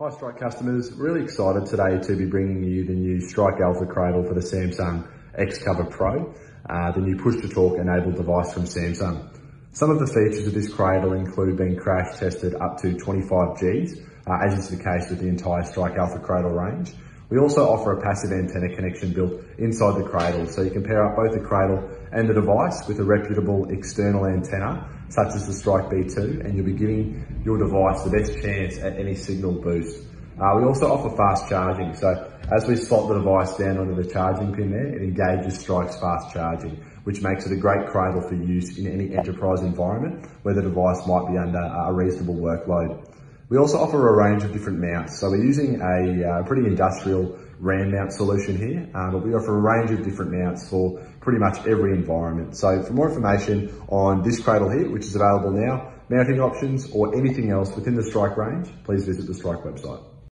Hi Strike customers, really excited today to be bringing you the new Strike Alpha Cradle for the Samsung X-Cover Pro, the new push-to-talk enabled device from Samsung. Some of the features of this cradle include being crash tested up to 25 Gs, as is the case with the entire Strike Alpha Cradle range. We also offer a passive antenna connection built inside the cradle, so you can pair up both the cradle and the device with a reputable external antenna, such as the Strike B2, and you'll be giving your device the best chance at any signal boost. We also offer fast charging, so as we slot the device down onto the charging pin there, it engages Strike's fast charging, which makes it a great cradle for use in any enterprise environment where the device might be under a reasonable workload. We also offer a range of different mounts. So we're using a pretty industrial RAM mount solution here, but we offer a range of different mounts for pretty much every environment. So for more information on this cradle here, which is available now, mounting options or anything else within the Strike range, please visit the Strike website.